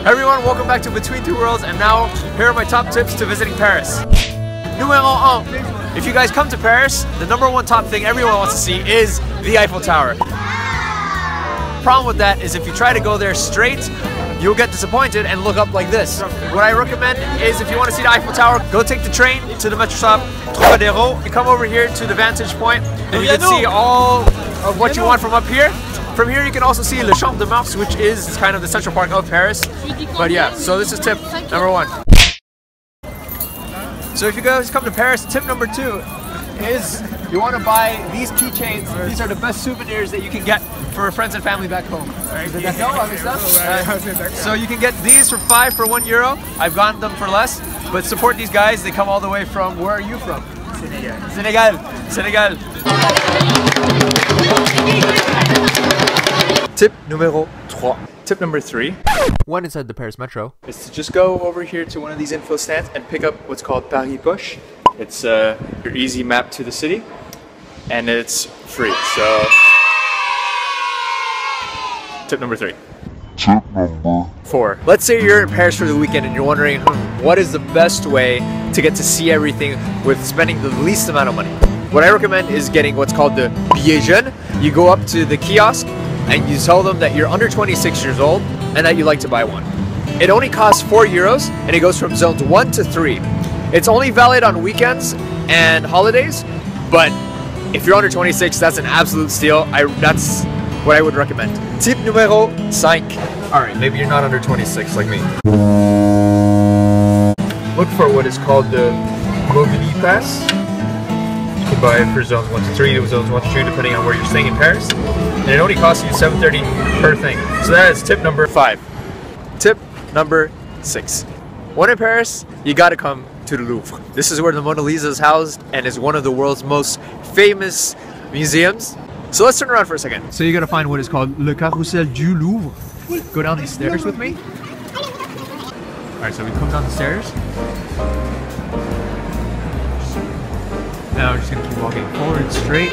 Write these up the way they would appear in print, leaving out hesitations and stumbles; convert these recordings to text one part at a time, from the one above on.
Hey everyone, welcome back to Between Two Worlds, and now here are my top tips to visiting Paris. Numéro 1. If you guys come to Paris, the #1 top thing everyone wants to see is the Eiffel Tower. Problem with that is if you try to go there straight, you'll get disappointed and look up like this. What I recommend is if you want to see the Eiffel Tower, go take the train to the metro stop Trocadéro and come over here to the vantage point, and you can see all of what you want from up here. From here you can also see Le Champ de Mars, which is kind of the central park of Paris. But yeah, so this is tip #1. So if you guys come to Paris, tip #2 is you want to buy these keychains. These are the best souvenirs that you can get for friends and family back home. So you can get these for 5 for €1. I've gotten them for less, but support these guys. They come all the way from, where are you from? Senegal. Tip numéro 3. Tip #3. When inside the Paris Metro, is to just go over here to one of these info stands and pick up what's called Paris Poche. It's your easy map to the city, and it's free. So, tip #3. Tip #4. Let's say you're in Paris for the weekend and you're wondering what is the best way to get to see everything with spending the least amount of money. What I recommend is getting what's called the billet jeune. You go up to the kiosk and you tell them that you're under 26 years old and that you like to buy one. It only costs €4 and it goes from zones 1 to 3. It's only valid on weekends and holidays, but if you're under 26, that's an absolute steal. That's what I would recommend. Tip #5. Alright, maybe you're not under 26 like me. Look for what is called the Navigo Pass. You can buy it for zones 1 to 3, zones 1 to 2, depending on where you're staying in Paris. And it only costs you $7.30 per thing. So that is tip #5. Tip #6. When in Paris, you gotta come to the Louvre. This is where the Mona Lisa is housed and is one of the world's most famous museums. So let's turn around for a second. So you gotta find what is called Le Carousel du Louvre. Go down these stairs with me. Alright, so we come down the stairs. Now we're just going to keep walking forward straight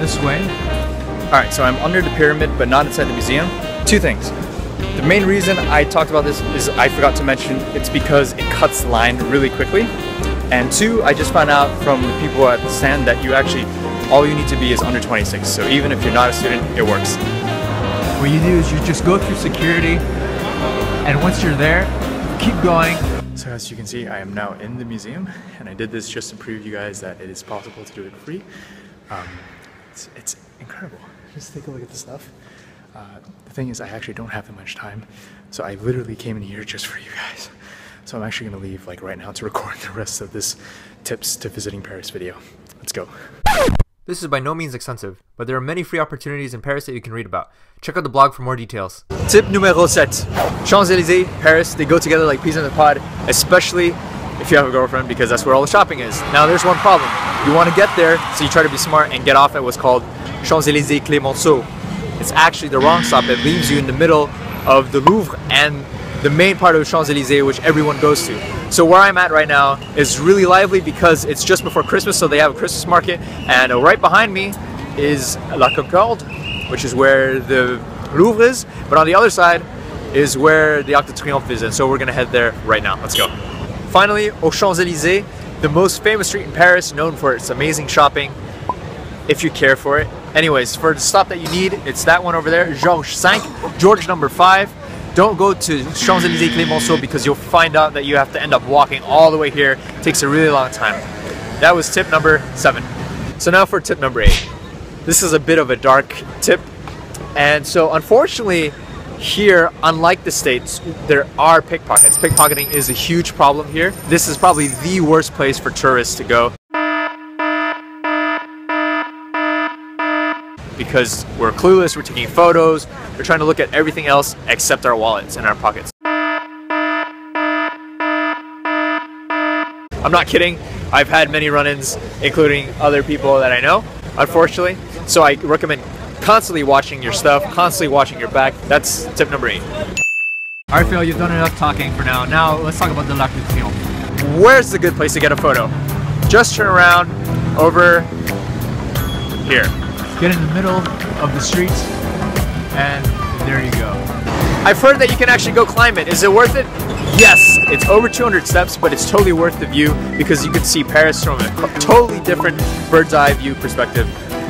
this way. Alright, so I'm under the pyramid but not inside the museum. Two things. The main reason I talked about this is I forgot to mention it's because it cuts the line really quickly. And two, I just found out from the people at the stand that you actually, all you need to be is under 26. So even if you're not a student, it works. What you do is you just go through security, and once you're there, keep going. So as you can see, I am now in the museum, and I did this just to prove you guys that it is possible to do it free. It's incredible. Just take a look at the stuff. The thing is, I actually don't have that much time, so I literally came in here just for you guys. So I'm actually going to leave like right now to record the rest of this tips to visiting Paris video. Let's go. This is by no means extensive, but there are many free opportunities in Paris that you can read about. Check out the blog for more details. Tip #7. Champs-Elysées, Paris, they go together like peas in a pod, especially if you have a girlfriend, because that's where all the shopping is. Now there's one problem. You want to get there, so you try to be smart and get off at what's called Champs-Elysées Clemenceau. It's actually the wrong stop. It leaves you in the middle of the Louvre and the main part of Champs-Elysées, which everyone goes to. So where I'm at right now is really lively because it's just before Christmas, so they have a Christmas market, and right behind me is La Concorde, which is where the Louvre is, but on the other side is where the Arc de Triomphe is, and so we're gonna head there right now. Let's go. Finally, aux Champs-Elysées, the most famous street in Paris, known for its amazing shopping, if you care for it. Anyways, for the stop that you need, it's that one over there, Georges 5, George #5. Don't go to Champs-Elysées Clemenceau because you'll find out that you have to end up walking all the way here. It takes a really long time. That was tip #7. So now for tip #8. This is a bit of a dark tip. And so unfortunately, here, unlike the States, there are pickpockets. Pickpocketing is a huge problem here. This is probably the worst place for tourists to go, because we're clueless, we're taking photos, we're trying to look at everything else except our wallets and our pockets. I'm not kidding, I've had many run-ins, including other people that I know, unfortunately. So I recommend constantly watching your stuff, constantly watching your back. That's tip #8. Alright Phil, you've done enough talking for now. Now let's talk about the Arc de Triomphe. Where's the good place to get a photo? Just turn around over here. Get in the middle of the street, and there you go. I've heard that you can actually go climb it. Is it worth it? Yes, it's over 200 steps, but it's totally worth the view because you can see Paris from a totally different bird's eye view perspective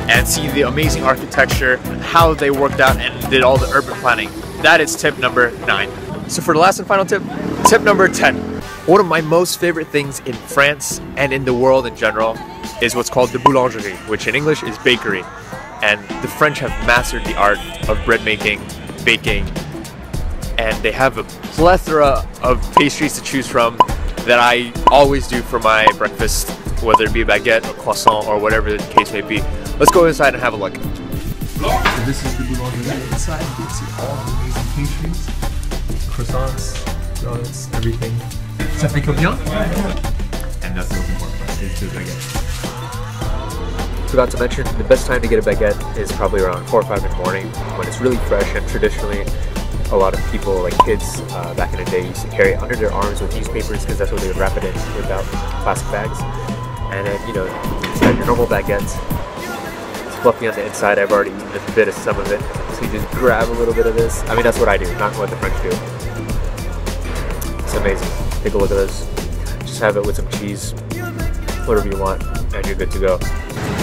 and see the amazing architecture, how they worked out and did all the urban planning. That is tip number 9. So for the last and final tip, tip number 10. One of my most favorite things in France and in the world in general is what's called the boulangerie, which in English is bakery. And the French have mastered the art of bread making, baking, and they have a plethora of pastries to choose from that I always do for my breakfast, whether it be baguette or croissant or whatever the case may be. Let's go inside and have a look. So this is the boulangerie. Inside you can see all the amazing pastries, croissants, donuts, everything. Ça fait combien? And that's the important part, is the baguette. Forgot to mention, the best time to get a baguette is probably around 4 or 5 in the morning when it's really fresh, and traditionally a lot of people, like kids back in the day, used to carry it under their arms with newspapers because that's what they would wrap it in without plastic bags. And then, you know, you have your normal baguettes. It's fluffy on the inside. I've already eaten a bit of some of it. So you just grab a little bit of this. I mean, that's what I do, not what the French do. It's amazing. Take a look at this. Just have it with some cheese, whatever you want, and you're good to go.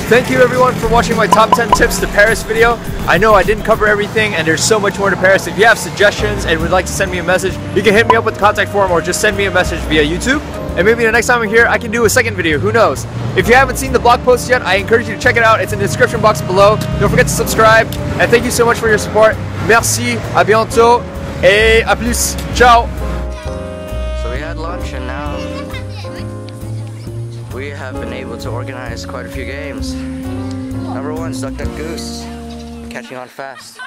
Thank you everyone for watching my top 10 tips to Paris video. I know I didn't cover everything and there's so much more to Paris. If you have suggestions and would like to send me a message, you can hit me up with the contact form or just send me a message via YouTube. And maybe the next time I'm here, I can do a second video, who knows? If you haven't seen the blog post yet, I encourage you to check it out. It's in the description box below. Don't forget to subscribe. And thank you so much for your support. Merci, à bientôt, et à plus. Ciao. So we had lunch and now we have been able to organize quite a few games. Number 1, Duck Duck Goose, catching on fast.